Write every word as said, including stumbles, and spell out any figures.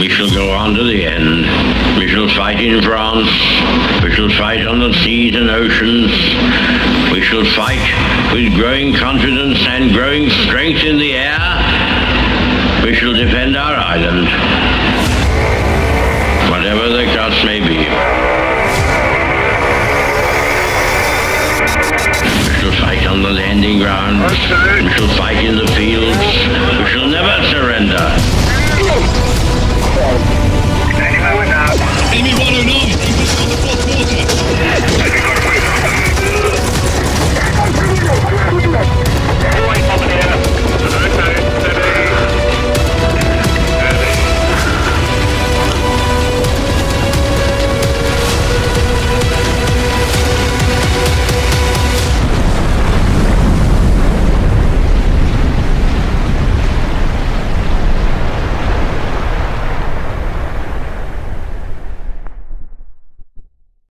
We shall go on to the end. We shall fight in France. We shall fight on the seas and oceans. We shall fight with growing confidence and growing strength in the air. We shall defend our island, whatever the cost may be. We shall fight on the landing grounds. We shall fight in the fields. We shall never surrender.